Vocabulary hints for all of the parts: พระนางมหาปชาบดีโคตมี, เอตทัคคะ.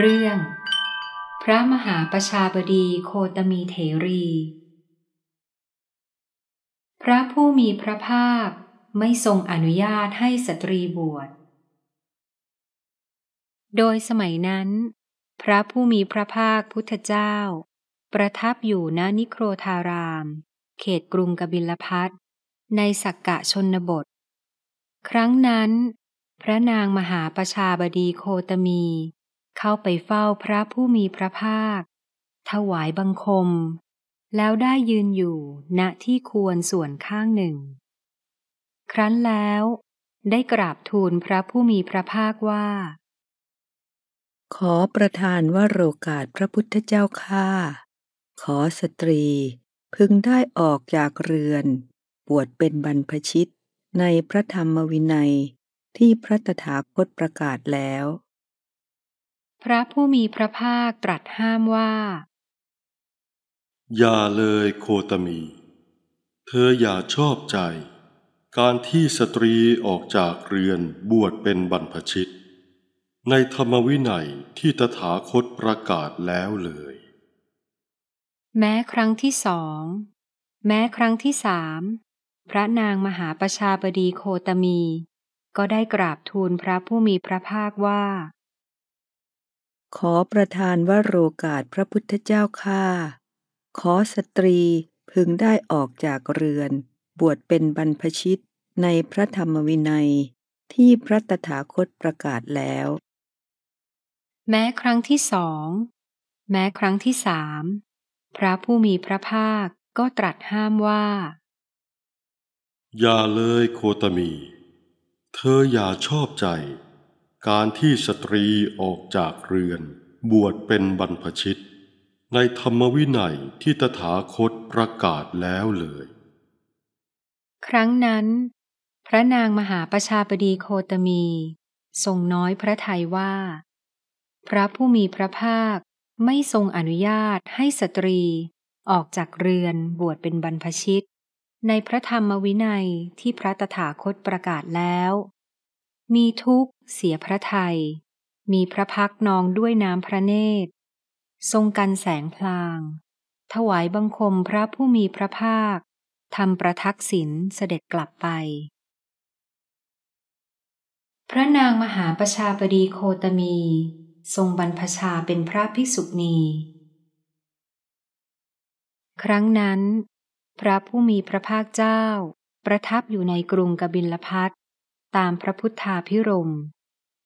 เรื่องพระมหาประชาบดีโคตมีเถรีพระผู้มีพระภาคไม่ทรงอนุญาตให้สตรีบวชโดยสมัยนั้นพระผู้มีพระภาคพุทธเจ้าประทับอยู่ณนิโครธารามเขตกรุงกบิลพัสดุ์ในสักกะชนบทครั้งนั้นพระนางมหาประชาบดีโคตมีเข้าไปเฝ้าพระผู้มีพระภาคถวายบังคมแล้วได้ยืนอยู่ณที่ควรส่วนข้างหนึ่งครั้นแล้วได้กราบทูลพระผู้มีพระภาคว่าขอประทานวโรกาสพระพุทธเจ้าข้าขอสตรีพึงได้ออกจากเรือนบวชเป็นบรรพชิตในพระธรรมวินัยที่พระตถาคตประกาศแล้วพระผู้มีพระภาคตรัสห้ามว่าอย่าเลยโคตมีเธออย่าชอบใจการที่สตรีออกจากเรือนบวชเป็นบรรพชิตในธรรมวินัยที่ตถาคตประกาศแล้วเลยแม้ครั้งที่สองแม้ครั้งที่สามพระนางมหาประชาบดีโคตมีก็ได้กราบทูลพระผู้มีพระภาคว่าขอประทานวโรกาสพระพุทธเจ้าข้าขอสตรีพึงได้ออกจากเรือนบวชเป็นบรรพชิตในพระธรรมวินัยที่พระตถาคตประกาศแล้วแม้ครั้งที่สองแม้ครั้งที่สามพระผู้มีพระภาคก็ตรัสห้ามว่าอย่าเลยโคตมีเธออย่าชอบใจการที่สตรีออกจากเรือนบวชเป็นบรรพชิตในธรรมวินัยที่ตถาคตประกาศแล้วเลยครั้งนั้นพระนางมหาประชาบดีโคตมีทรงน้อยพระทัยว่าพระผู้มีพระภาคไม่ทรงอนุญาตให้สตรีออกจากเรือนบวชเป็นบรรพชิตในพระธรรมวินัยที่พระตถาคตประกาศแล้วมีทุกข์เสียพระทัยมีพระพักนองด้วยน้ำพระเนตรทรงกันแสงพลางถวายบังคมพระผู้มีพระภาคทำประทักษิณเสด็จกลับไปพระนางมหาประชาบดีโคตมีทรงบรรพชาเป็นพระภิกษุณีครั้งนั้นพระผู้มีพระภาคเจ้าประทับอยู่ในกรุงกบิลพัสดุ์ตามพระพุทธาภิรมย์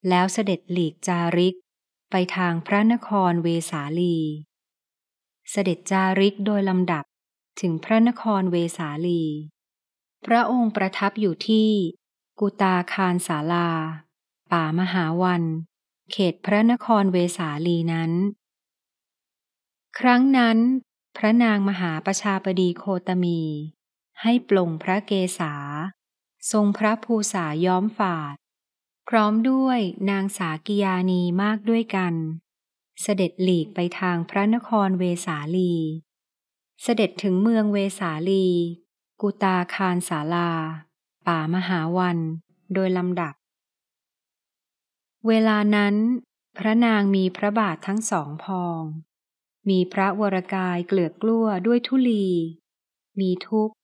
แล้วเสด็จหลีกจาริกไปทางพระนครเวสาลีเสด็จจาริกโดยลำดับถึงพระนครเวสาลีพระองค์ประทับอยู่ที่กุตาคารศาลาป่ามหาวันเขตพระนครเวสาลีนั้นครั้งนั้นพระนางมหาประชาบดีโคตมีให้ปลงพระเกศาทรงพระภูษาย้อมฝาดพร้อมด้วยนางสากิยานีมากด้วยกันเสด็จหลีกไปทางพระนครเวสาลีเสด็จถึงเมืองเวสาลีกุตาคารศาลาป่ามหาวันโดยลำดับเวลานั้นพระนางมีพระบาททั้งสองพองมีพระวรกายเกลือกกล้วด้วยธุลีมีทุกข์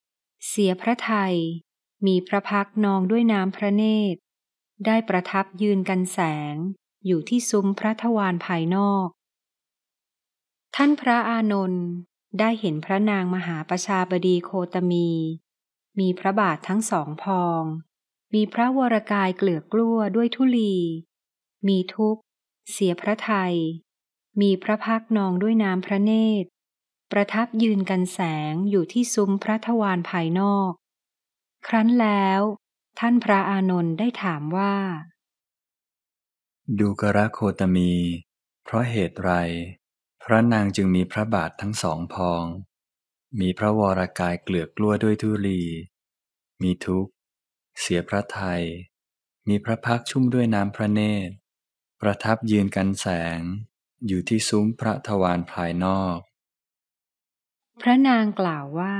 เสียพระทัยมีพระพักนองด้วยน้ำพระเนตรได้ประทับยืนกันแสงอยู่ที่ซุ้มพระทวารภายนอกท่านพระอานนท์ได้เห็นพระนางมหาประชาบดีโคตมีมีพระบาททั้งสองพองมีพระวรกายเกลือกกล้วด้วยธุลีมีทุกข์เสียพระทัยมีพระพักนองด้วยน้ำพระเนตรประทับยืนกันแสงอยู่ที่ซุ้มพระทวารภายนอกครั้นแล้วท่านพระอานนท์ได้ถามว่าดูกรโคตมีเพราะเหตุไรพระนางจึงมีพระบาททั้งสองพองมีพระวรกายเกลือกกล้วด้วยธุลีมีทุกข์เสียพระทัยมีพระพักชุ่มด้วยน้ำพระเนตรประทับยืนกันแสงอยู่ที่ซุ้มพระทวารภายนอกพระนางกล่าวว่า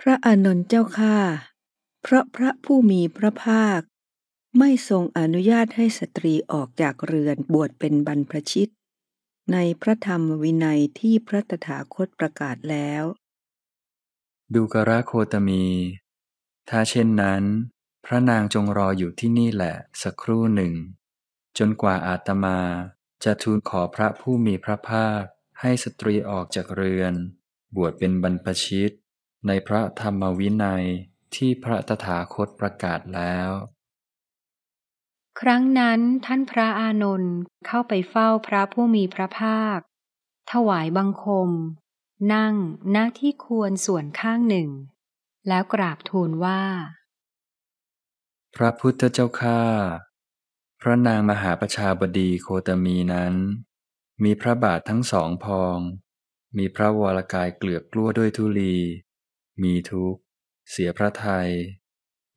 พระอานนท์เจ้าข้าเพราะพระผู้มีพระภาค ไม่ทรงอนุญาตให้สตรีออกจากเรือนบวชเป็นบรรพชิตในพระธรรมวินัยที่พระตถาคตประกาศแล้วดูกราโคตมีถ้าเช่นนั้นพระนางจงรออยู่ที่นี่แหละสักครู่หนึ่งจนกว่าอาตมาจะทูลขอพระผู้มีพระภาคให้สตรีออกจากเรือนบวชเป็นบรรพชิตในพระธรรมวินัยที่พระตถาคตประกาศแล้วครั้งนั้นท่านพระอานนท์เข้าไปเฝ้าพระผู้มีพระภาคถวายบังคมนั่งณที่ควรส่วนข้างหนึ่งแล้วกราบทูลว่าพระพุทธเจ้าข้าพระนางมหาประชาบดีโคตมีนั้นมีพระบาททั้งสองพองมีพระวรกายเกลือกกลั้วด้วยธุลีมีทุกข์เสียพระทัย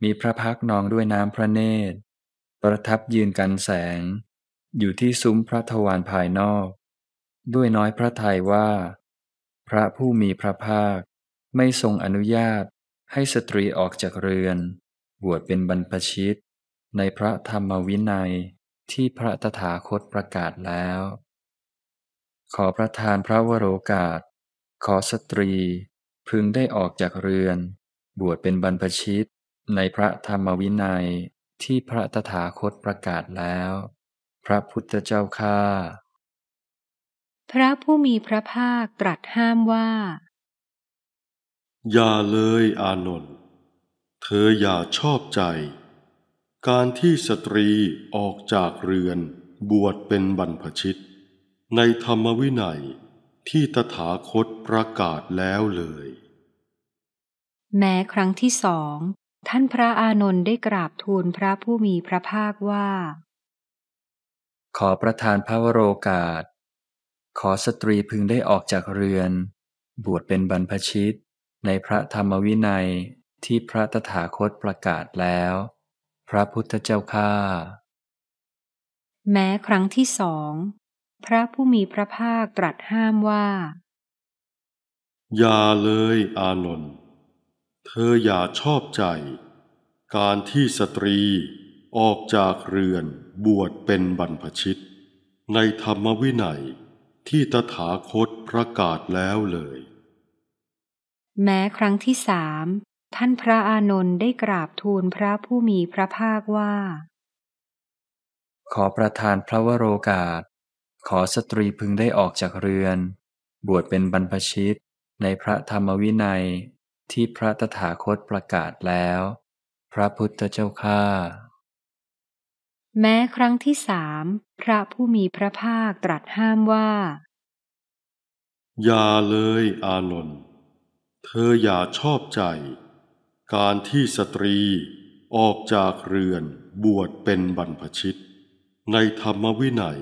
มีพระพักนองด้วยน้ำพระเนตรประทับยืนกันแสงอยู่ที่ซุ้มพระทวารภายนอกด้วยน้อยพระทัยว่าพระผู้มีพระภาคไม่ทรงอนุญาตให้สตรีออกจากเรือนบวชเป็นบรรพชิตในพระธรรมวินัยที่พระตถาคตประกาศแล้วขอประทานพระวโรกาสขอสตรีพึงได้ออกจากเรือนบวชเป็นบรรพชิตในพระธรรมวินัยที่พระตถาคตประกาศแล้วพระพุทธเจ้าข้าพระผู้มีพระภาคตรัสห้ามว่าอย่าเลยอานนท์เธออย่าชอบใจการที่สตรีออกจากเรือนบวชเป็นบรรพชิตในธรรมวินัยที่ตถาคตประกาศแล้วเลยแม้ครั้งที่สองท่านพระอานนท์ได้กราบทูลพระผู้มีพระภาคว่าขอประทานพระวโรกาสขอสตรีพึงได้ออกจากเรือนบวชเป็นบรรพชิตในพระธรรมวินัยที่พระตถาคตประกาศแล้วพระพุทธเจ้าข้าแม้ครั้งที่สองพระผู้มีพระภาคตรัสห้ามว่าอย่าเลยอานนท์เธออย่าชอบใจการที่สตรีออกจากเรือนบวชเป็นบรรพชิตในธรรมวินัยที่ตถาคตประกาศแล้วเลยแม้ครั้งที่สามท่านพระอานนท์ได้กราบทูลพระผู้มีพระภาคว่าขอประทานพระวโรกาสขอสตรีพึงได้ออกจากเรือนบวชเป็นบรรพชิตในพระธรรมวินัยที่พระตถาคตประกาศแล้วพระพุทธเจ้าข้าแม้ครั้งที่สามพระผู้มีพระภาคตรัสห้ามว่าอย่าเลยอานนท์เธออย่าชอบใจการที่สตรีออกจากเรือนบวชเป็นบรรพชิตในธรรมวินัย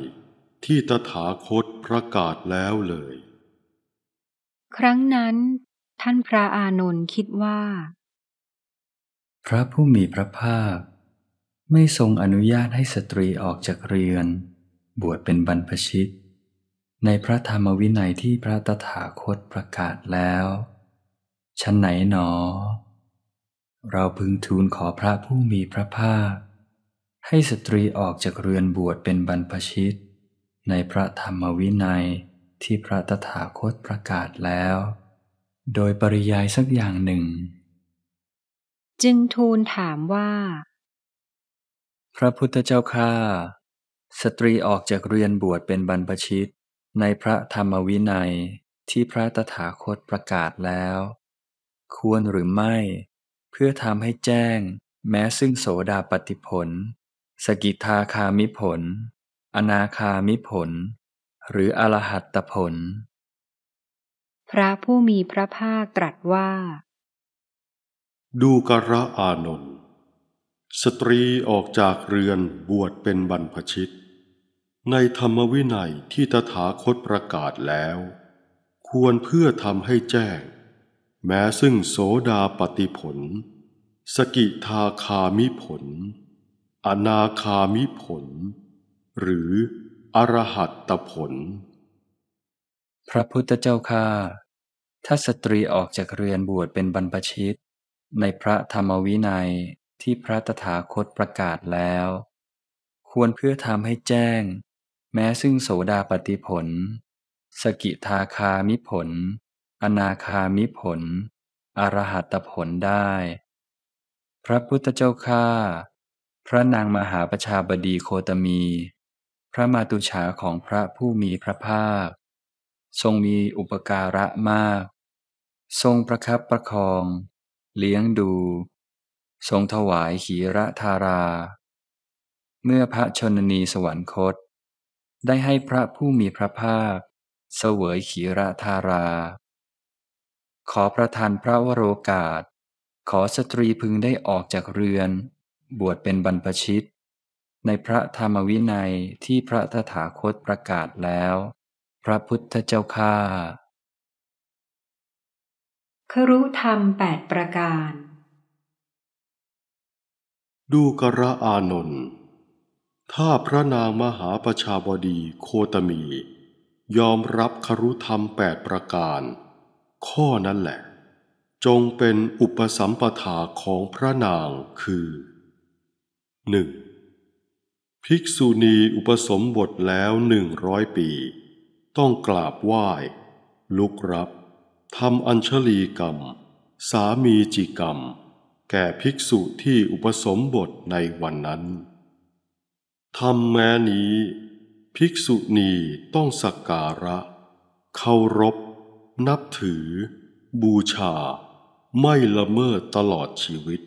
ที่ตถาคตประกาศแล้วเลยครั้งนั้นท่านพระอานนท์คิดว่าพระผู้มีพระภาคไม่ทรงอนุญาตให้สตรีออกจากเรือนบวชเป็นบรรพชิตในพระธรรมวินัยที่พระตถาคตประกาศแล้วฉันไหนหนอเราพึงทูลขอพระผู้มีพระภาคให้สตรีออกจากเรือนบวชเป็นบรรพชิตในพระธรรมวินัยที่พระตถาคตประกาศแล้วโดยปริยายสักอย่างหนึ่งจึงทูลถามว่าพระพุทธเจ้าข้าสตรีออกจากเรือนบวชเป็นบรรพชิตในพระธรรมวินัยที่พระตถาคตประกาศแล้วควรหรือไม่เพื่อทำให้แจ้งแม้ซึ่งโสดาปัตติผลสกิทาคามิผลอนาคามิผลหรืออรหัตตผลพระผู้มีพระภาคตรัสว่าดูกราอานนท์สตรีออกจากเรือนบวชเป็นบรรพชิตในธรรมวินัยที่ตถาคตประกาศแล้วควรเพื่อทำให้แจ้งแม้ซึ่งโสดาปัตติผลสกิทาคามิผลอนาคามิผลหรืออรหัตตผลพระพุทธเจ้าข้าถ้าสตรีออกจากเรือนบวชเป็นบรรพชิตในพระธรรมวินัย ที่พระตถาคตประกาศแล้วควรเพื่อทำให้แจ้งแม้ซึ่งโสดาปัตติผลสกิทาคามิผลอนาคามิผลอรหัตผลได้พระพุทธเจ้าข้าพระนางมหาประชาบดีโคตมีพระมาตุฉาของพระผู้มีพระภาคทรงมีอุปการะมากทรงประคับประคองเลี้ยงดูทรงถวายขีระธาราเมื่อพระชนนีสวรรคตได้ให้พระผู้มีพระภาคเสวยขีระธาราขอประทานพระวโรกาสขอสตรีพึงได้ออกจากเรือนบวชเป็นบรรพชิตในพระธรรมวินัยที่พระตถาคตประกาศแล้วพระพุทธเจ้าข้าครุธรรม8ประการดูกระอานนท์ถ้าพระนางมหาประชาบดีโคตมียอมรับครุธรรม8ประการข้อนั้นแหละจงเป็นอุปสัมปทาของพระนางคือ 1. ภิกษุณีอุปสมบทแล้ว100 ปีต้องกราบไหว้ลุกรับทำอัญชลีกรรมสามีจิกรรมแก่ภิกษุที่อุปสมบทในวันนั้นทำแม้นี้ภิกษุณีต้องสักการะเคารพนับถือบูชาไม่ละเมิดตลอดชีวิต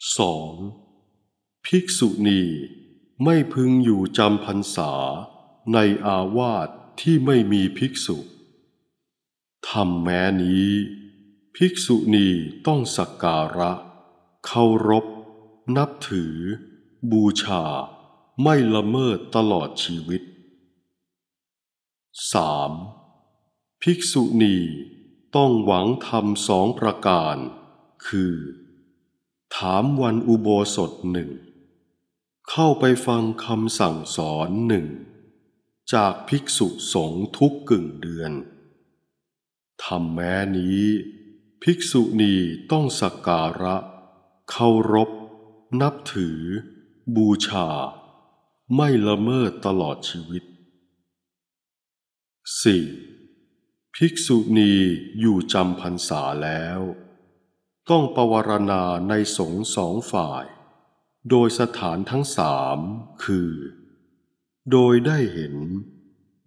2. ภิกษุณีไม่พึงอยู่จำพรรษาในอาวาสที่ไม่มีภิกษุทำแม้นี้ภิกษุณีต้องสักการะเคารพนับถือบูชาไม่ละเมิดตลอดชีวิต 3. ภิกษุณีต้องหวังธรรม2 ประการคือถามวันอุโบสถ1เข้าไปฟังคำสั่งสอน1จากภิกษุสงฆ์ทุกกึ่งเดือนทำแม้นี้ภิกษุณีต้องสักการะเคารพนับถือบูชาไม่ละเมิดตลอดชีวิต 4. ภิกษุณีอยู่จำพรรษาแล้วต้องปวารณาในสงฆ์2 ฝ่ายโดยสถานทั้ง3คือโดยได้เห็น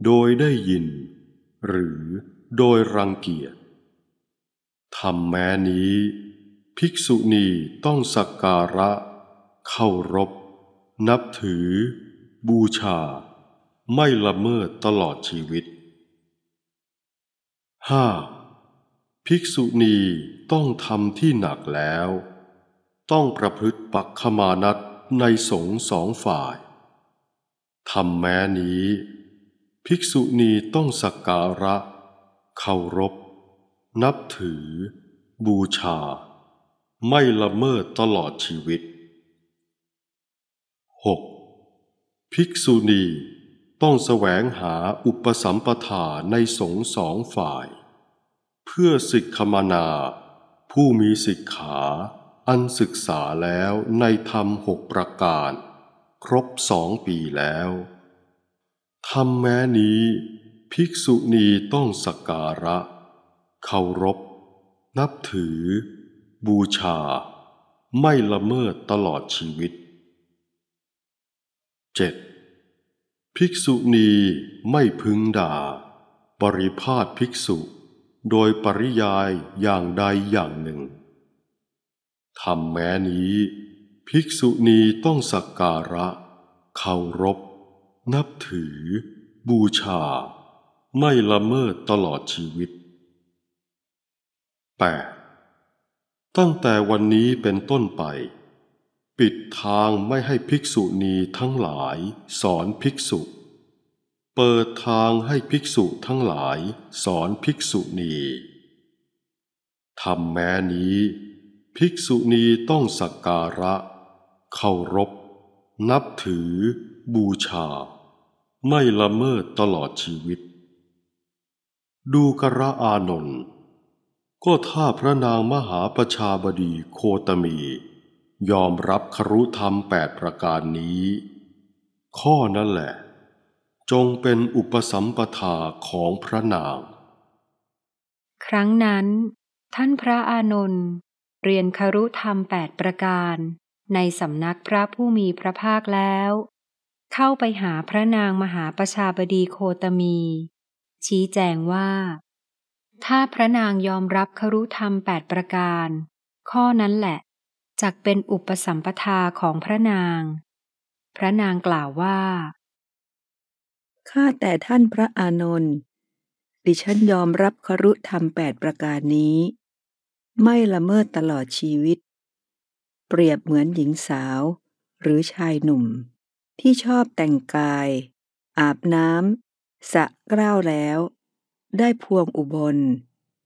โดยได้ยินหรือโดยรังเกียจทำแม้นี้ภิกษุณีต้องสักการะเคารพนับถือบูชาไม่ละเมิดตลอดชีวิต 5. ภิกษุณีต้องทำที่หนักแล้วต้องประพฤติปักขมานัตในสงฆ์2 ฝ่ายทำแม้นี้ภิกษุณีต้องสักการะเคารพนับถือบูชาไม่ละเมิดตลอดชีวิต 6. ภิกษุณีต้องแสวงหาอุปสัมปทาในสงฆ์2 ฝ่ายเพื่อสิกขมนาผู้มีสิกขาอันศึกษาแล้วในธรรม6 ประการครบ2 ปีแล้วทำแม้นี้ภิกษุณีต้องสักการะเคารพนับถือบูชาไม่ละเมิดตลอดชีวิต 7. ภิกษุณีไม่พึงด่าปริพาสภิกษุโดยปริยายอย่างใดอย่างหนึ่งทำแม้นี้ภิกษุณีต้องสักการะเคารพนับถือบูชาไม่ละเมิดตลอดชีวิต 8. ตั้งแต่วันนี้เป็นต้นไปปิดทางไม่ให้ภิกษุณีทั้งหลายสอนภิกษุเปิดทางให้ภิกษุทั้งหลายสอนภิกษุณีทำแม้นี้ภิกษุณีต้องสักการะเคารพนับถือบูชาไม่ละเมิดตลอดชีวิตดูกระอานนท์ ก็ถ้าพระนางมหาประชาบดีโคตมียอมรับครุธรรม8ประการนี้ข้อนั้นแหละจงเป็นอุปสัมปทาของพระนางครั้งนั้นท่านพระอานนท์เรียนครุธรรม8ประการในสำนักพระผู้มีพระภาคแล้วเข้าไปหาพระนางมหาประชาบดีโคตมีชี้แจงว่าถ้าพระนางยอมรับครุธรรม8ประการข้อนั้นแหละจักเป็นอุปสัมปทาของพระนางพระนางกล่าวว่าข้าแต่ท่านพระอานนท์ดิฉันยอมรับครุธรรม8ประการนี้ไม่ละเมิดตลอดชีวิตเปรียบเหมือนหญิงสาวหรือชายหนุ่มที่ชอบแต่งกายอาบน้ำสระเกล้าแล้วได้พวงอุบล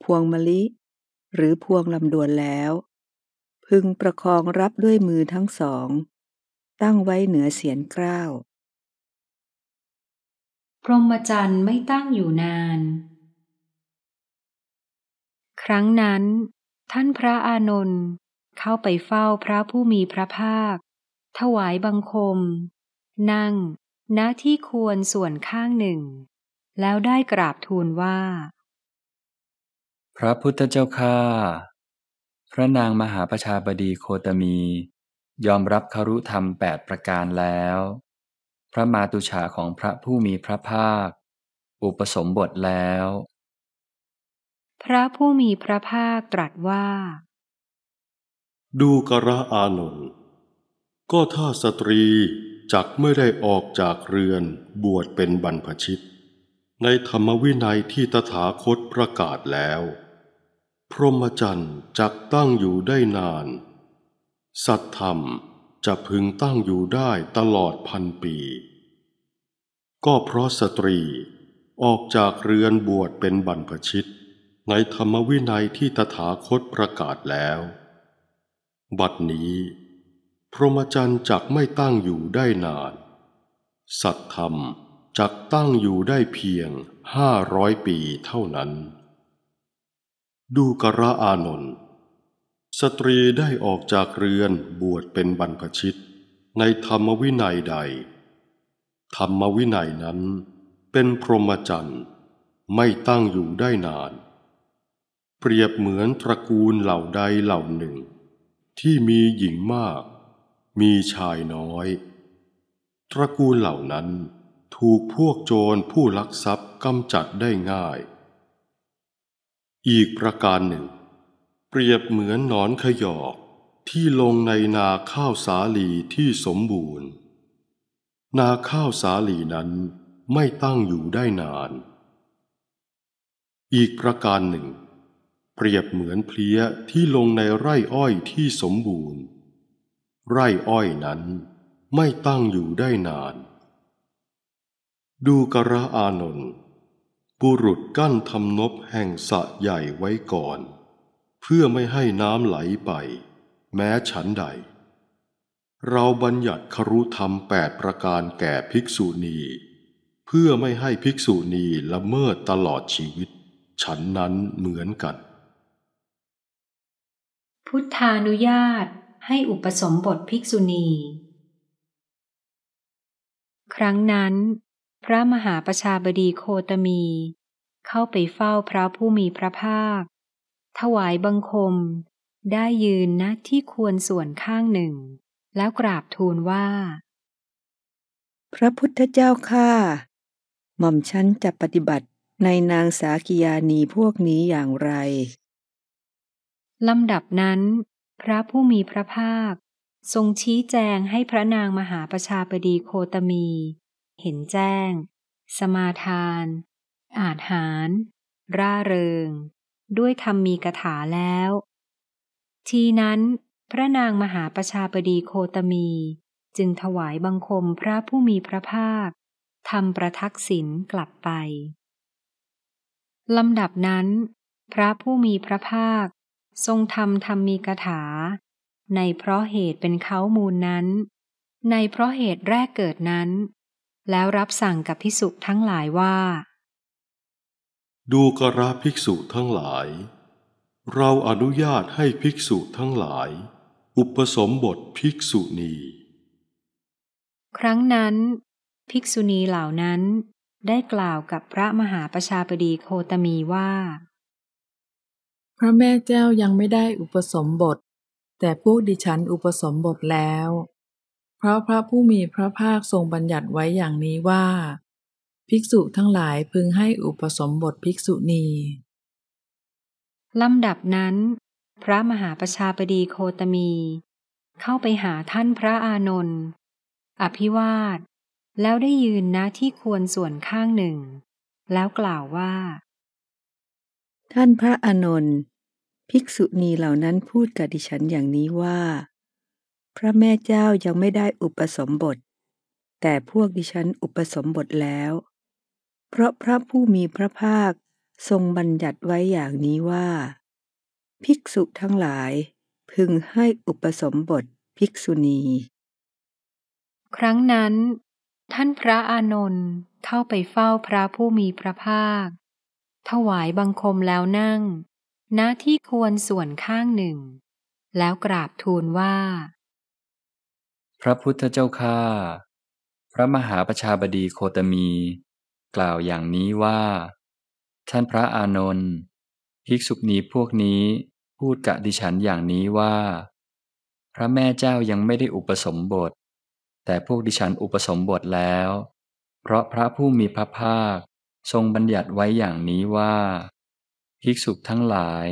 พวงมะลิหรือพวงลำดวนแล้วพึงประคองรับด้วยมือทั้งสองตั้งไว้เหนือเศียรเกล้าพรหมจรรย์ไม่ตั้งอยู่นานครั้งนั้นท่านพระอานนท์เข้าไปเฝ้าพระผู้มีพระภาคถวายบังคมนั่งณที่ควรส่วนข้างหนึ่งแล้วได้กราบทูลว่าพระพุทธเจ้าข้าพระนางมหาประชาบดีโคตมียอมรับครุธรรม8ประการแล้วพระมาตุฉาของพระผู้มีพระภาคอุปสมบทแล้วพระผู้มีพระภาคตรัสว่าดูกระอานนท์ก็ถ้าสตรีจักไม่ได้ออกจากเรือนบวชเป็นบรรพชิตในธรรมวินัยที่ตถาคตประกาศแล้วพรหมจรรย์จักตั้งอยู่ได้นานสัตธรรมจะพึงตั้งอยู่ได้ตลอดพันปีก็เพราะสตรีออกจากเรือนบวชเป็นบรรพชิตในธรรมวินัยที่ตถาคตประกาศแล้วบัดนี้พรหมจรรย์จักไม่ตั้งอยู่ได้นานสัตธรรมจักตั้งอยู่ได้เพียง500 ปีเท่านั้นดูกระอานนท์สตรีได้ออกจากเรือนบวชเป็นบรรพชิตในธรรมวินัยใดธรรมวินัยนั้นเป็นพรหมจรรย์ไม่ตั้งอยู่ได้นานเปรียบเหมือนตระกูลเหล่าใดเหล่าหนึ่งที่มีหญิงมากมีชายน้อยตระกูลเหล่านั้นถูกพวกโจรผู้ลักทรัพย์กำจัดได้ง่ายอีกประการหนึ่งเปรียบเหมือนหนอนขยอกที่ลงในนาข้าวสาลีที่สมบูรณ์นาข้าวสาลีนั้นไม่ตั้งอยู่ได้นานอีกประการหนึ่งเปรียบเหมือนเพลี้ยที่ลงในไร่อ้อยที่สมบูรณ์ไร่อ้อยนั้นไม่ตั้งอยู่ได้นานดูกระอานนท์บุรุษกั้นทำนบแห่งสระใหญ่ไว้ก่อนเพื่อไม่ให้น้ำไหลไปแม้ฉันใดเราบัญญัติครุธรรม8ประการแก่ภิกษุณีเพื่อไม่ให้ภิกษุณีละเมิดตลอดชีวิตฉันนั้นเหมือนกันพุทธานุญาตให้อุปสมบทภิกษุณีครั้งนั้นพระมหาประชาบดีโคตมีเข้าไปเฝ้าพระผู้มีพระภาคถวายบังคมได้ยืนณที่ควรส่วนข้างหนึ่งแล้วกราบทูลว่าพระพุทธเจ้าข้าหม่อมฉันจะปฏิบัติในนางสากิยานีพวกนี้อย่างไรลำดับนั้นพระผู้มีพระภาคทรงชี้แจงให้พระนางมหาประชาบดีโคตมีเห็นแจ้งสมาทานอาจหารร่าเริงด้วยธรรมมีกถาแล้วทีนั้นพระนางมหาประชาบดีโคตมีจึงถวายบังคมพระผู้มีพระภาคทำประทักษิณกลับไปลำดับนั้นพระผู้มีพระภาคทรงทำธรรมมีกถาในเพราะเหตุเป็นเค้ามูลนั้นในเพราะเหตุแรกเกิดนั้นแล้วรับสั่งกับภิกษุทั้งหลายว่าดูกระภิกษุทั้งหลาย เราอนุญาตให้ภิกษุทั้งหลายอุปสมบทภิกษุณีครั้งนั้นภิกษุณีเหล่านั้นได้กล่าวกับพระมหาประชาบดีโคตมีว่าพระแม่เจ้ายังไม่ได้อุปสมบทแต่พวกดิฉันอุปสมบทแล้วเพราะพระผู้มีพระภาคทรงบัญญัติไว้อย่างนี้ว่าภิกษุทั้งหลายพึงให้อุปสมบทภิกษุณีลำดับนั้นพระมหาประชาบดีโคตมีเข้าไปหาท่านพระอานนท์อภิวาทแล้วได้ยืนณที่ควรส่วนข้างหนึ่งแล้วกล่าวว่าท่านพระอานนท์ภิกษุณีเหล่านั้นพูดกับดิฉันอย่างนี้ว่าพระแม่เจ้ายังไม่ได้อุปสมบทแต่พวกดิฉันอุปสมบทแล้วเพราะพระผู้มีพระภาคทรงบัญญัติไว้อย่างนี้ว่าภิกษุทั้งหลายพึงให้อุปสมบทภิกษุณีครั้งนั้นท่านพระอานนท์เข้าไปเฝ้าพระผู้มีพระภาคถวายบังคมแล้วนั่งณที่ควรส่วนข้างหนึ่งแล้วกราบทูลว่าพระพุทธเจ้าข้าพระมหาประชาบดีโคตมีกล่าวอย่างนี้ว่าท่านพระอานนท์ภิกษุณีพวกนี้พูดกับดิฉันอย่างนี้ว่าพระแม่เจ้ายังไม่ได้อุปสมบทแต่พวกดิฉันอุปสมบทแล้วเพราะพระผู้มีพระภาคทรงบัญญัติไว้อย่างนี้ว่าภิกษุทั้งหลาย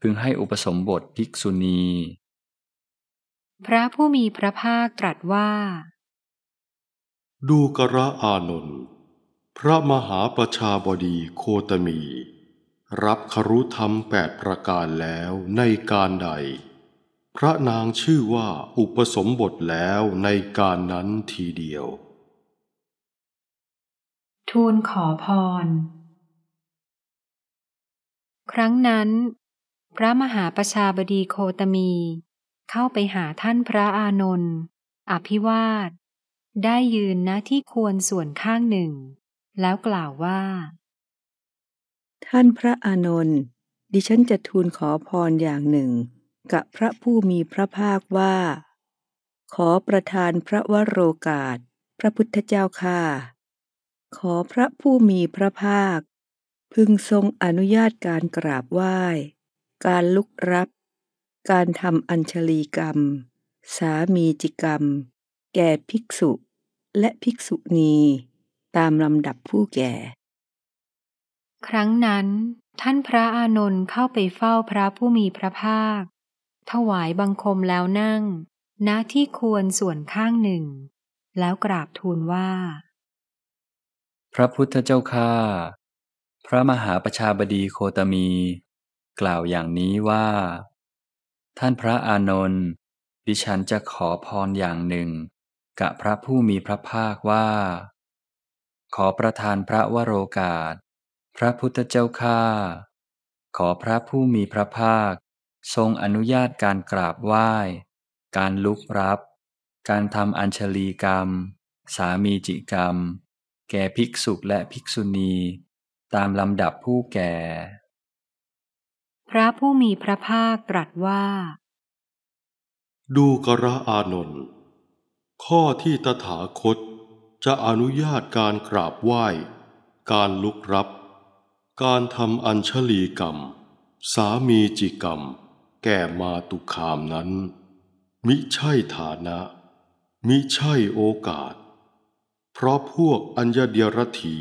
พึงให้อุปสมบทภิกษุณีพระผู้มีพระภาคตรัสว่าดูกระอานนท์พระมหาประชาบดีโคตมีรับครุธรรม8ประการแล้วในการใดพระนางชื่อว่าอุปสมบทแล้วในการนั้นทีเดียวทูลขอพรครั้งนั้นพระมหาประชาบดีโคตมีเข้าไปหาท่านพระอานนท์อภิวาทได้ยืนณที่ควรส่วนข้างหนึ่งแล้วกล่าวว่าท่านพระอานนท์ดิฉันจะทูลขอพรอย่างหนึ่งกับพระผู้มีพระภาคว่าขอประทานพระวโรกาสพระพุทธเจ้าข้าขอพระผู้มีพระภาคพึงทรงอนุญาตการกราบไหว้การลุกรับการทำอัญชลีกรรมสามีจิกรรมแก่ภิกษุและภิกษุณีตามลำดับผู้แก่ครั้งนั้นท่านพระอานนท์เข้าไปเฝ้าพระผู้มีพระภาคถวายบังคมแล้วนั่งณที่ควรส่วนข้างหนึ่งแล้วกราบทูลว่าพระพุทธเจ้าข้าพระมหาประชาบดีโคตมีกล่าวอย่างนี้ว่าท่านพระอานนท์ดิฉันจะขอพรอย่างหนึ่งกับพระผู้มีพระภาคว่าขอประทานพระวโรกาสพระพุทธเจ้าข้าขอพระผู้มีพระภาคทรงอนุญาตการกราบไหว้การลุกรับการทำอัญชลีกรรมสามีจิกรรมแก่ภิกษุและภิกษุณีตามลำดับผู้แก่พระผู้มีพระภาคตรัสว่าดูกระอานนท์ข้อที่ตถาคตจะอนุญาตการกราบไหว้การลุกรับการทำอัญชลีกรรมสามีจิกรรมแก่มาตุคามนั้นมิใช่ฐานะมิใช่โอกาสเพราะพวกอัญญเดียรถี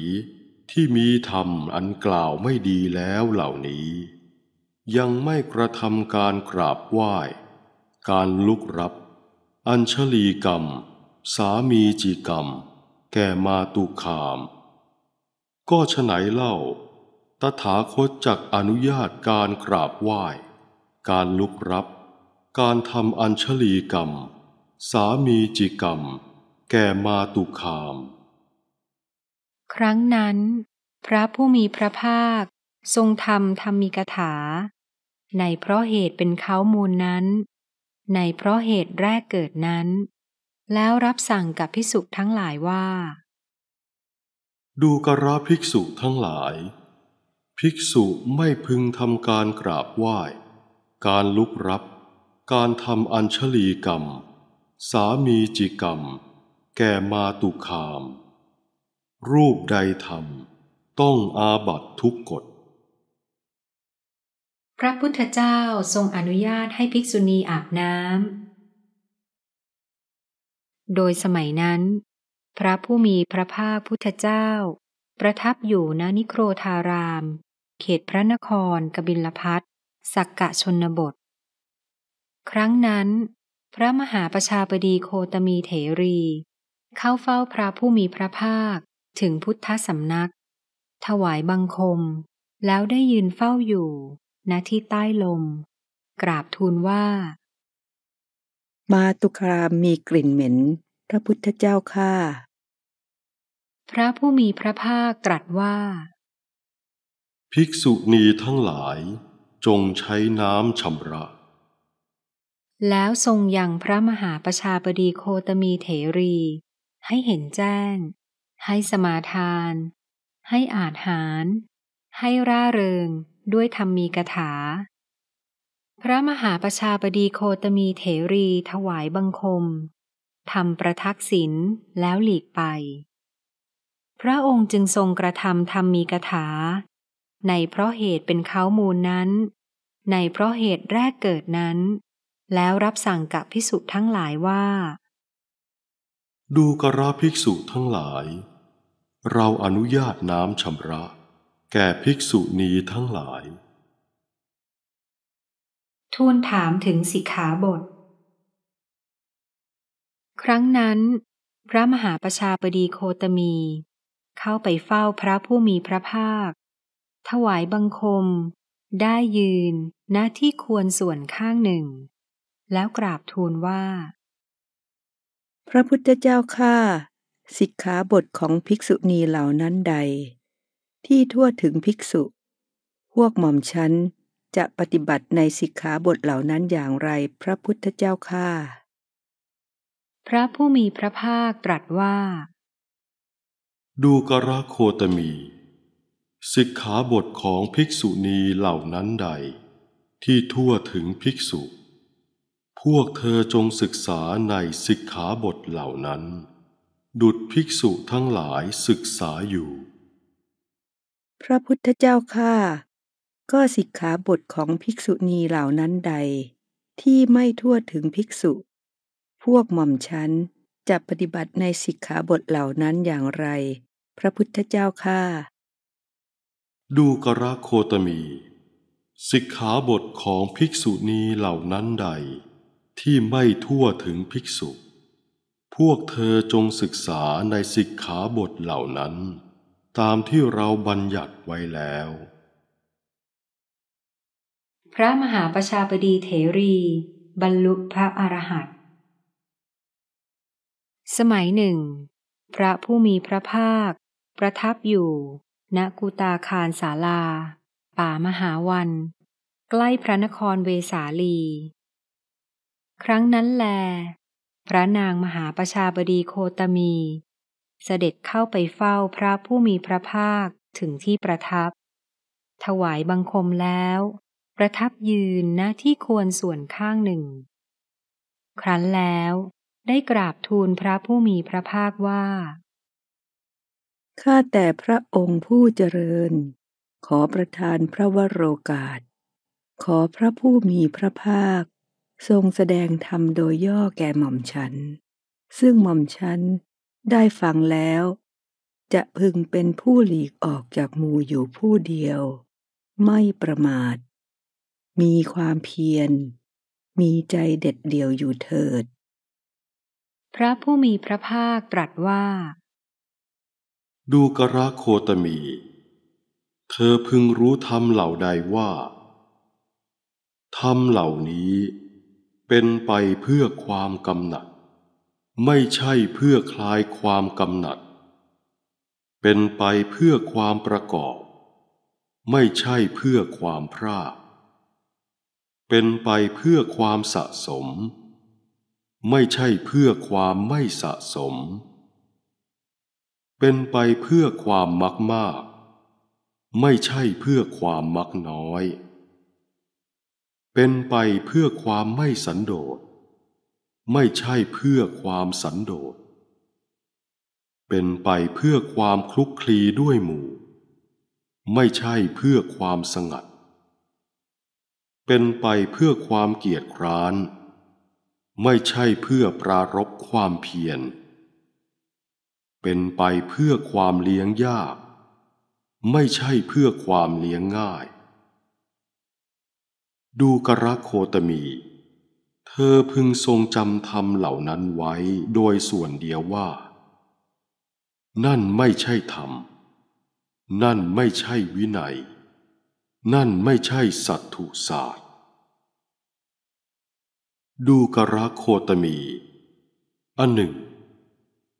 ที่มีธรรมอันกล่าวไม่ดีแล้วเหล่านี้ยังไม่กระทำการกราบไหว้การลุกรับอัญชลีกรรมสามีจิกรรมแก่มาตุคามก็ฉะไหนเล่าตถาคตจักอนุญาตการกราบไหว้การลุกรับการทำอัญชลีกรรมสามีจิกรรมแก่มาตุคามครั้งนั้นพระผู้มีพระภาคทรงทำธรรมิกถาในเพราะเหตุเป็นเขามูลนั้นในเพราะเหตุแรกเกิดนั้นแล้วรับสั่งกับภิกษุทั้งหลายว่าดูกระภิกษุทั้งหลายภิกษุไม่พึงทำการกราบไหว้ การลุกรับการทำอัญชลีกรรมสามีจิกรรมแก่มาตุคามรูปใดทำต้องอาบัติทุกกฎพระพุทธเจ้าทรงอนุญาตให้ภิกษุณีอาบน้ำโดยสมัยนั้นพระผู้มีพระภาคพุทธเจ้าประทับอยู่ณนิโครธารามเขตพระนครกบิลพัสสักกะชนบทครั้งนั้นพระมหาประชาบดีโคตมีเถรีเข้าเฝ้าพระผู้มีพระภาคถึงพุทธสำนักถวายบังคมแล้วได้ยืนเฝ้าอยู่ณที่ใต้ลมกราบทูลว่ามาตุคามมีกลิ่นเหม็นพระพุทธเจ้าข้าพระผู้มีพระภาคตรัสว่าภิกษุณีทั้งหลายจงใช้น้ำชำระแล้วทรงยังพระมหาประชาบดีโคตมีเถรีให้เห็นแจ้งให้สมาทานให้อาจหารให้ร่าเริงด้วยธรรมีกถาพระมหาประชาบดีโคตมีเถรีถวายบังคมทำประทักษิณแล้วหลีกไปพระองค์จึงทรงกระทำธรรมีกถาในเพราะเหตุเป็นเค้ามูลนั้นในเพราะเหตุแรกเกิดนั้นแล้วรับสั่งกับภิกษุทั้งหลายว่าดูกราภิกษุทั้งหลายเราอนุญาตน้ำชำระแก่ภิกษุณีทั้งหลายทูลถามถึงสิกขาบทครั้งนั้นพระมหาประชาบดีโคตมีเข้าไปเฝ้าพระผู้มีพระภาคถวายบังคมได้ยืนณที่ควรส่วนข้างหนึ่งแล้วกราบทูลว่าพระพุทธเจ้าข้าสิกขาบทของภิกษุณีเหล่านั้นใดที่ทั่วถึงภิกษุพวกหม่อมฉันจะปฏิบัติในสิกขาบทเหล่านั้นอย่างไรพระพุทธเจ้าข้าพระผู้มีพระภาคตรัสว่าดูกราโคตมีสิกขาบทของภิกษุณีเหล่านั้นใดที่ทั่วถึงภิกษุพวกเธอจงศึกษาในสิกขาบทเหล่านั้นดุจภิกษุทั้งหลายศึกษาอยู่พระพุทธเจ้าข้าก็สิกขาบทของภิกษุณีเหล่านั้นใดที่ไม่ทั่วถึงภิกษุพวกหม่อมฉันจะปฏิบัติในสิกขาบทเหล่านั้นอย่างไรพระพุทธเจ้าข้าดูกราโคตมีสิกขาบทของภิกษุณีเหล่านั้นใดที่ไม่ทั่วถึงภิกษุพวกเธอจงศึกษาในสิกขาบทเหล่านั้นตามที่เราบัญญัติไว้แล้วพระมหาประชาบดีเถรีบรรลุพระอรหันต์สมัยหนึ่งพระผู้มีพระภาคประทับอยู่ณกุตาคารศาลาป่ามหาวันใกล้พระนครเวสาลีครั้งนั้นแลพระนางมหาประชาบดีโคตมีเสด็จเข้าไปเฝ้าพระผู้มีพระภาคถึงที่ประทับถวายบังคมแล้วประทับยืนณที่ควรส่วนข้างหนึ่งครั้นแล้วได้กราบทูลพระผู้มีพระภาคว่าข้าแต่พระองค์ผู้เจริญขอประทานพระวโรกาสขอพระผู้มีพระภาคทรงแสดงธรรมโดยย่อแก่หม่อมฉันซึ่งหม่อมฉันได้ฟังแล้วจะพึงเป็นผู้หลีกออกจากหมู่อยู่ผู้เดียวไม่ประมาทมีความเพียรมีใจเด็ดเดี่ยวอยู่เถิดพระผู้มีพระภาคตรัสว่าดูกราโคตมีเธอพึงรู้ธรรมเหล่าใดว่าธรรมเหล่านี้เป็นไปเพื่อความกำหนัดไม่ใช่เพื่อคลายความกำหนัดเป็นไปเพื่อความประกอบไม่ใช่เพื่อความพรากเป็นไปเพื่อความสะสมไม่ใช่เพื่อความไม่สะสมเป็นไปเพื่อความมักมากไม่ใช่เพื่อความมักน้อย เป็นไปเพื่อความไม่สันโดษไม่ใช่เพื่อความสันโดษเป็นไปเพื่อความคลุกคลีด้วยหมู่ไม่ใช่เพื่อความสงัดเป็นไปเพื่อความเกียจคร้านไม่ใช่เพื่อปรารภความเพียรเป็นไปเพื่อความเลี้ยงยากไม่ใช่เพื่อความเลี้ยงง่ายดูกรโคตมีเธอพึงทรงจำธรรมเหล่านั้นไว้โดยส่วนเดียวว่านั่นไม่ใช่ธรรมนั่นไม่ใช่วินัยนั่นไม่ใช่สัตถุศาสตร์ดูกรโคตมีอันหนึ่ง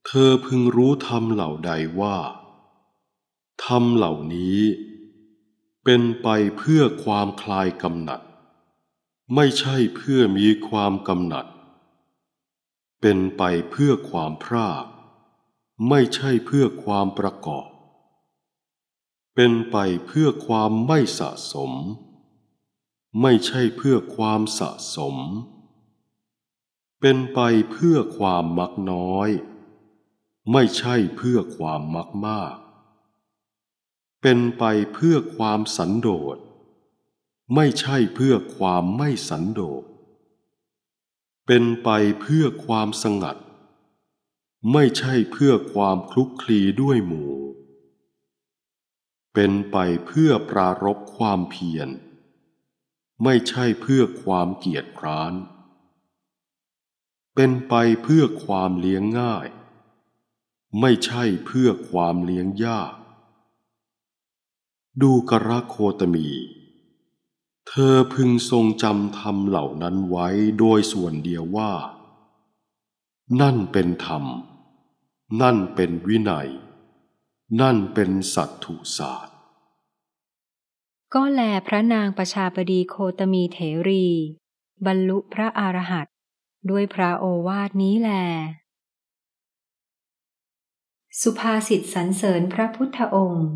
เธอพึงรู้ธรรมเหล่าใดว่าธรรมเหล่านี้เป็นไปเพื่อความคลายกำหนัดไม่ใช่เพื่อมีความกำหนัดเป็นไปเพื่อความพรากไม่ใช่เพื่อความประกอบเป็นไปเพื่อความไม่สะสมไม่ใช่เพื่อความสะสมเป็นไปเพื่อความมักน้อยไม่ใช่เพื่อความมักมากเป็นไปเพื่อความสันโดษไม่ใช่เพื่อความไม่สันโดษเป็นไปเพื่อความสงัดไม่ใช่เพื่อความคลุกคลีด้วยหมู่เป็นไปเพื่อปรารภความเพียรไม่ใช่เพื่อความเกียจคร้านเป็นไปเพื่อความเลี้ยงง่ายไม่ใช่เพื่อความเลี้ยงยากดูกรโคตมีเธอพึงทรงจำธรรมเหล่านั้นไว้โดยส่วนเดียวว่านั่นเป็นธรรมนั่นเป็นวินัยนั่นเป็นสัตถุศาสตร์ก็แลพระนางประชาบดีโคตมีเถรีบรรลุพระอรหัตด้วยพระโอวาทนี้แลสุภาษิตสรรเสริญพระพุทธองค์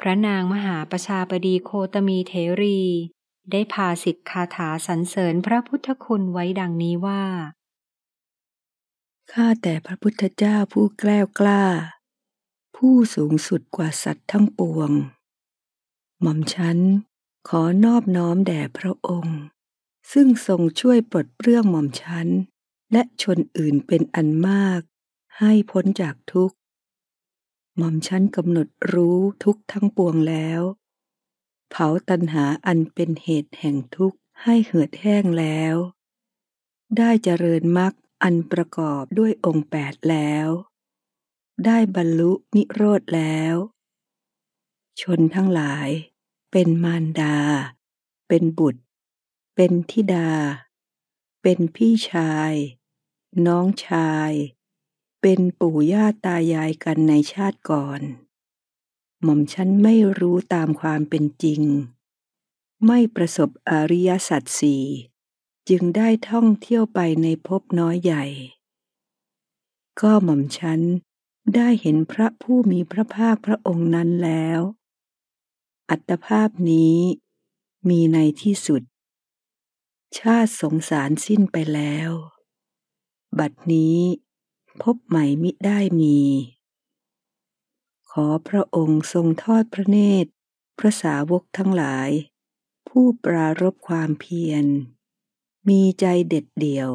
พระนางมหาประชาบดีโคตมีเถรีได้พาสิทธิคาถาสรรเสริญพระพุทธคุณไว้ดังนี้ว่าข้าแต่พระพุทธเจ้าผู้แกล้วกล้าผู้สูงสุดกว่าสัตว์ทั้งปวงหม่อมฉันขอนอบน้อมแด่พระองค์ซึ่งทรงช่วยปลดเปลื้องหม่อมฉันและชนอื่นเป็นอันมากให้พ้นจากทุกข์หม่อมฉันกำหนดรู้ทุกข์ทั้งปวงแล้วเผาตัณหาอันเป็นเหตุแห่งทุกข์ให้เหือดแห้งแล้วได้เจริญมรรคอันประกอบด้วยองค์แปดแล้วได้บรรลุนิโรธแล้วชนทั้งหลายเป็นมารดาเป็นบุตรเป็นธิดาเป็นพี่ชายน้องชายเป็นปู่ย่าตายายกันในชาติก่อนหม่อมฉันไม่รู้ตามความเป็นจริงไม่ประสบอริยสัจสี่จึงได้ท่องเที่ยวไปในภพน้อยใหญ่ก็หม่อมฉันได้เห็นพระผู้มีพระภาคพระองค์นั้นแล้วอัตภาพนี้มีในที่สุดชาติสงสารสิ้นไปแล้วบัดนี้พบใหม่มิได้มีขอพระองค์ทรงทอดพระเนตรพระสาวกทั้งหลายผู้ปรารภความเพียรมีใจเด็ดเดี่ยว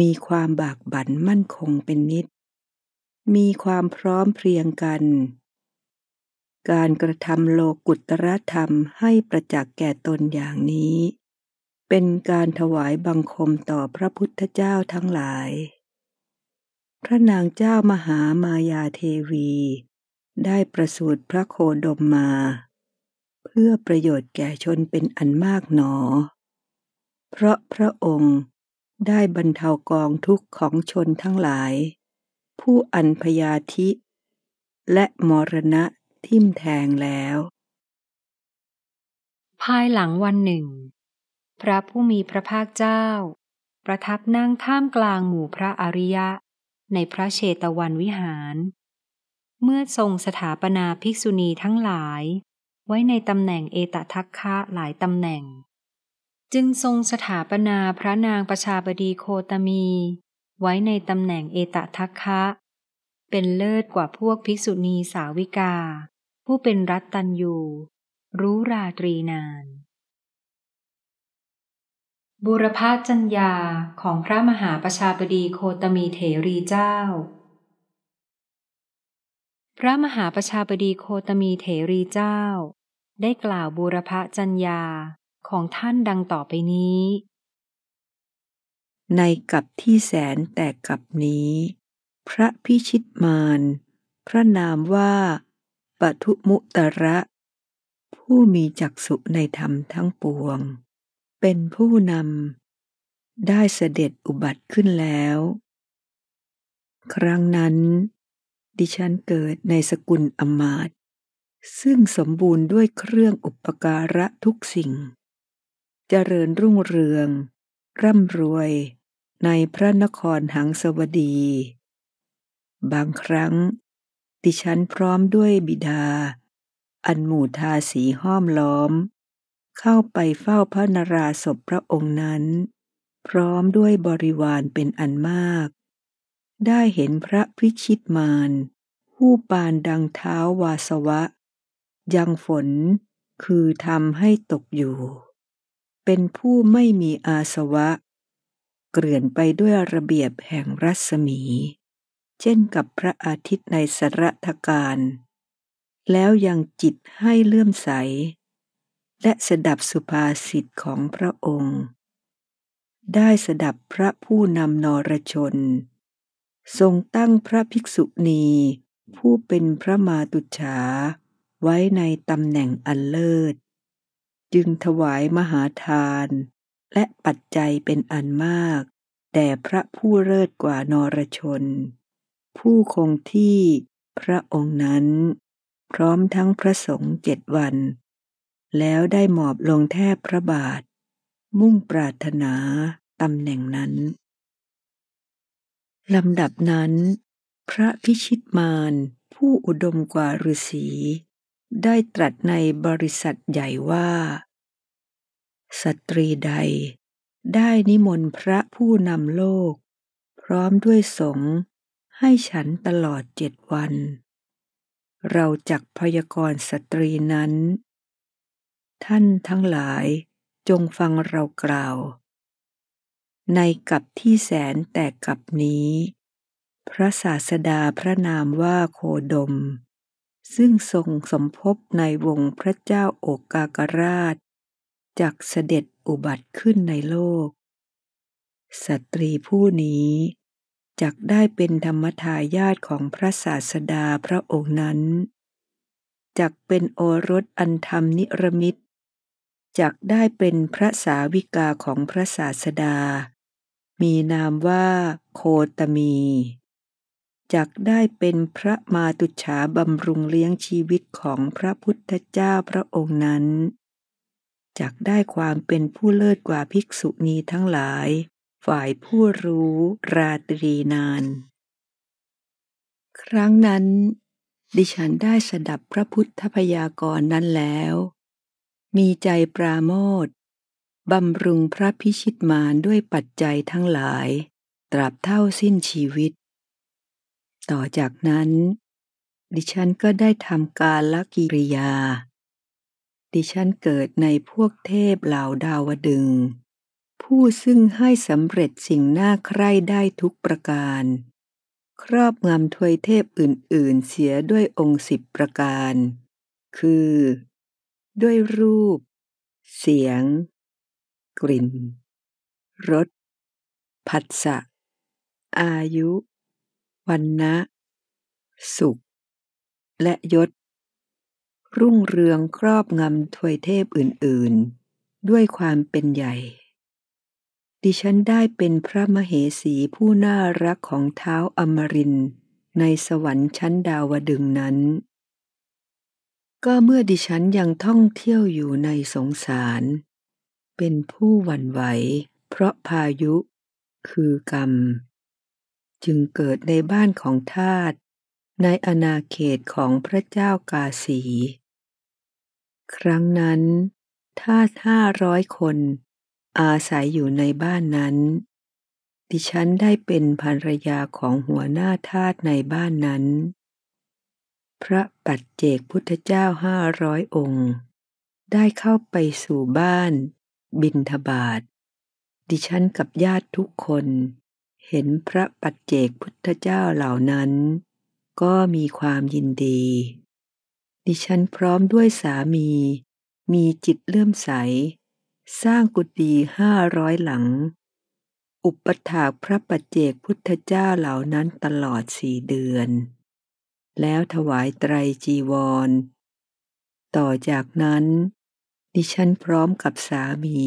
มีความบากบั่นมั่นคงเป็นนิจมีความพร้อมเพรียงกันการกระทำโลกุตรธรรมให้ประจักษ์แก่ตนอย่างนี้เป็นการถวายบังคมต่อพระพุทธเจ้าทั้งหลายพระนางเจ้ามหามายาเทวีได้ประสูติพระโคดมมาเพื่อประโยชน์แก่ชนเป็นอันมากหนอเพราะพระองค์ได้บรรเทากองทุกข์ของชนทั้งหลายผู้อันพยาธิและมรณะทิ่มแทงแล้วภายหลังวันหนึ่งพระผู้มีพระภาคเจ้าประทับนั่งท่ามกลางหมู่พระอริยะในพระเชตวันวิหารเมื่อทรงสถาปนาภิกษุณีทั้งหลาย ไว้ในตำแหน่งเอตทัคคะหลายตำแหน่งจึงทรงสถาปนาพระนางประชาบดีโคตมีไว้ในตำแหน่งเอตทัคคะเป็นเลิศกว่าพวกภิกษุณีสาวิกาผู้เป็นรัตตัญญูรู้ราตรีนานบูรพจัญญาของพระมหาประชาบดีโคตมีเถรีเจ้าพระมหาประชาบดีโคตมีเถรีเจ้าได้กล่าวบูรพจัญญาของท่านดังต่อไปนี้ในกัปที่แสนแต่กัปนี้พระพิชิตมารพระนามว่าปทุมุตระผู้มีจักษุในธรรมทั้งปวงเป็นผู้นำได้เสด็จอุบัติขึ้นแล้วครั้งนั้นดิฉันเกิดในสกุลอมาตย์ซึ่งสมบูรณ์ด้วยเครื่องอุปการะทุกสิ่งเจริญรุ่งเรืองร่ำรวยในพระนครหังสวดีบางครั้งดิฉันพร้อมด้วยบิดาอันหมู่ทาสีห้อมล้อมเข้าไปเฝ้าพระนราศพพระองค์นั้นพร้อมด้วยบริวารเป็นอันมากได้เห็นพระพิชิตมารผู้ปานดังเท้าวาสวะยังฝนคือทำให้ตกอยู่เป็นผู้ไม่มีอาสวะเกลื่อนไปด้วยระเบียบแห่งรัศมีเช่นกับพระอาทิตย์ในสรทการแล้วยังจิตให้เลื่อมใสและสดับสุภาษิตของพระองค์ได้สดับพระผู้นำนรชนทรงตั้งพระภิกษุณีผู้เป็นพระมาตุฉาไว้ในตำแหน่งอันเลิศจึงถวายมหาทานและปัจจัยเป็นอันมากแด่พระผู้เลิศกว่านรชนผู้คงที่พระองค์นั้นพร้อมทั้งพระสงฆ์7 วันแล้วได้หมอบลงแทบพระบาทมุ่งปรารถนาตำแหน่งนั้นลำดับนั้นพระพิชิตมารผู้อุดมกว่าฤาษีได้ตรัสในบริษัทใหญ่ว่าสตรีใดได้นิมนต์พระผู้นำโลกพร้อมด้วยสงฆ์ให้ฉันตลอด7 วันเราจักพยากรณ์สตรีนั้นท่านทั้งหลายจงฟังเรากล่าวในกัปที่แสนแต่กัปนี้พระศาสดาพระนามว่าโคดมซึ่งทรงสมภพในวงพระเจ้าโอกากราชจักเสด็จอุบัติขึ้นในโลกสตรีผู้นี้จักได้เป็นธรรมทายาทของพระศาสดาพระองค์นั้นจักเป็นโอรสอันธรรมนิรมิตจักได้เป็นพระสาวิกาของพระศาสดามีนามว่าโคตมีจักได้เป็นพระมาตุฉาบำรุงเลี้ยงชีวิตของพระพุทธเจ้าพระองค์นั้นจักได้ความเป็นผู้เลิศกว่าภิกษุณีทั้งหลายฝ่ายผู้รู้ราตรีนานครั้งนั้นดิฉันได้สดับพระพุทธพยากรณ์นั้นแล้วมีใจปราโมทย์บำรุงพระพิชิตมารด้วยปัจจัยทั้งหลายตราบเท่าสิ้นชีวิตต่อจากนั้นดิฉันก็ได้ทำกาลกิริยาดิฉันเกิดในพวกเทพเหล่าดาวดึงส์ผู้ซึ่งให้สำเร็จสิ่งน่าใคร่ได้ทุกประการครอบงำทวยเทพอื่นๆเสียด้วยองค์10 ประการคือด้วยรูปเสียงกลิ่นรสผัสสะอายุวรรณะสุขและยศรุ่งเรืองครอบงำทวยเทพอื่นๆด้วยความเป็นใหญ่ดิฉันได้เป็นพระมเหสีผู้น่ารักของท้าวอมรินทร์ในสวรรค์ชั้นดาวดึงส์นั้นก็เมื่อดิฉันยังท่องเที่ยวอยู่ในสงสารเป็นผู้หวั่นไหวเพราะพายุคือกรรมจึงเกิดในบ้านของทาสในอาณาเขตของพระเจ้ากาสี ครั้งนั้นทาส500 คนอาศัยอยู่ในบ้านนั้นดิฉันได้เป็นภรรยาของหัวหน้าทาสในบ้านนั้นพระปัจเจกพุทธเจ้า500 องค์ได้เข้าไปสู่บ้านบิณฑบาตดิฉันกับญาติทุกคนเห็นพระปัจเจกพุทธเจ้าเหล่านั้นก็มีความยินดีดิฉันพร้อมด้วยสามีมีจิตเลื่อมใสสร้างกุฏิ500 หลังอุปถากพระปัจเจกพุทธเจ้าเหล่านั้นตลอด4 เดือนแล้วถวายไตรจีวรต่อจากนั้นดิฉันพร้อมกับสามี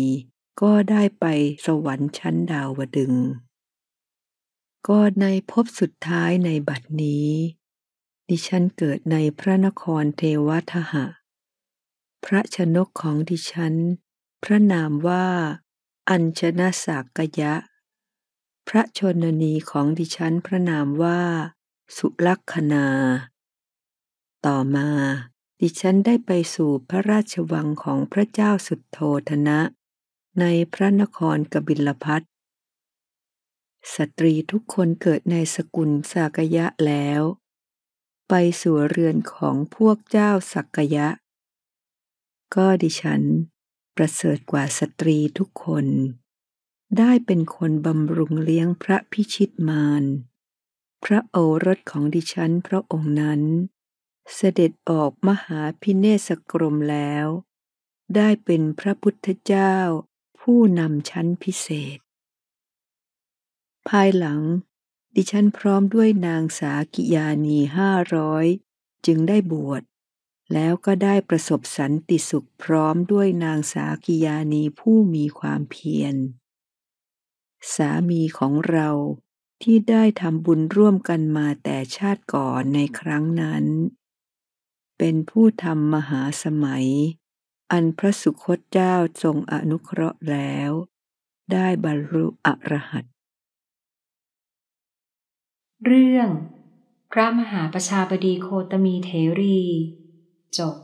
ก็ได้ไปสวรรค์ชั้นดาวดึงส์ก็ในภพสุดท้ายในบัดนี้ดิฉันเกิดในพระนครเทวทหะพระชนกของดิฉันพระนามว่าอัญชนสักยะพระชนนีของดิฉันพระนามว่าสุลักขณาต่อมาดิฉันได้ไปสู่พระราชวังของพระเจ้าสุทโธทนะในพระนครกบิลพัสดุสตรีทุกคนเกิดในสกุลสักยะแล้วไปสู่เรือนของพวกเจ้าสักยะก็ดิฉันประเสริฐกว่าสตรีทุกคนได้เป็นคนบำรุงเลี้ยงพระพิชิตมารพระโอรสของดิฉันพระองค์นั้นเสด็จออกมหาพิเนศกรมแล้วได้เป็นพระพุทธเจ้าผู้นำชั้นพิเศษภายหลังดิฉันพร้อมด้วยนางสากิยานี500จึงได้บวชแล้วก็ได้ประสบสันติสุขพร้อมด้วยนางสากิยานีผู้มีความเพียรสามีของเราที่ได้ทำบุญร่วมกันมาแต่ชาติก่อนในครั้งนั้นเป็นผู้ทำมหาสมัยอันพระสุคตเจ้าทรงอนุเคราะห์แล้วได้บรรลุอรหัตเรื่องพระมหาปชาบดีโคตมีเถรีจบ